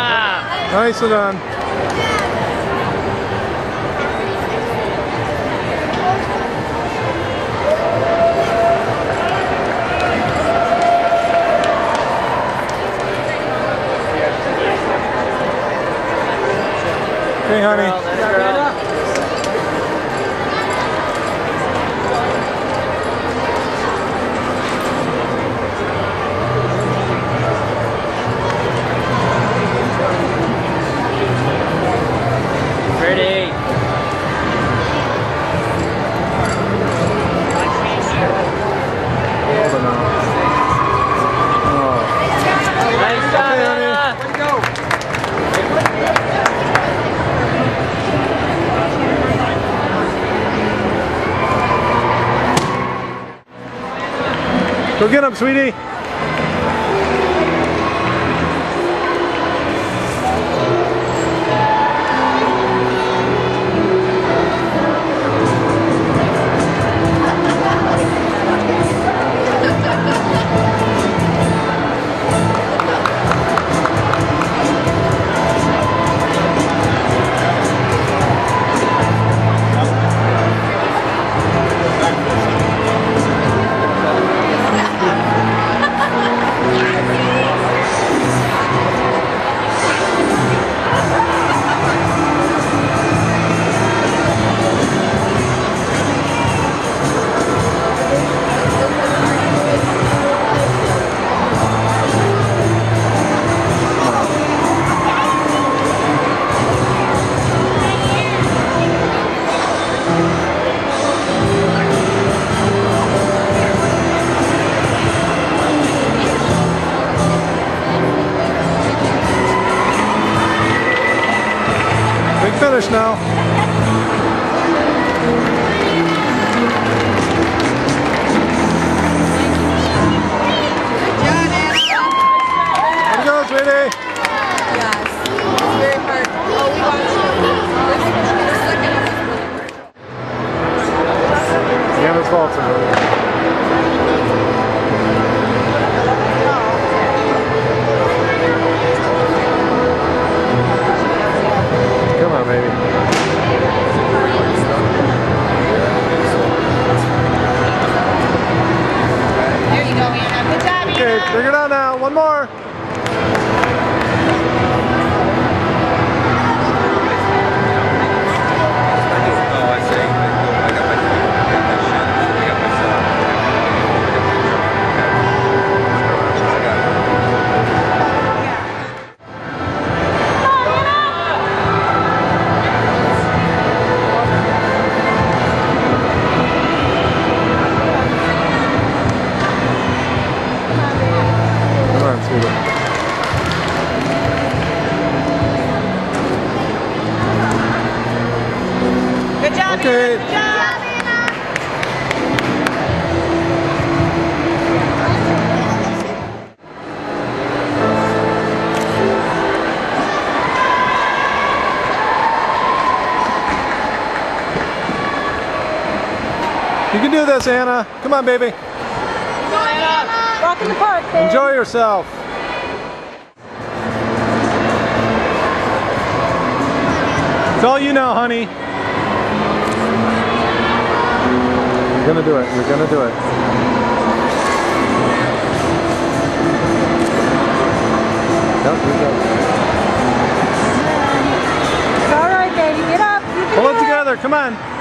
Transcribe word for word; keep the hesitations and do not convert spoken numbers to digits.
Nice and on. Hey, honey. Go get him, sweetie! Finish now. Good job, Anna. There you go, sweetie. Bring it on now, one more! Okay. Good job. You can do this, Anna. Come on, baby. Go, Anna. Walk in the park, baby. Enjoy yourself. It's all you know, honey. You're gonna do it, you're gonna do it. It's alright, baby, get up. You can Pull it together, come on.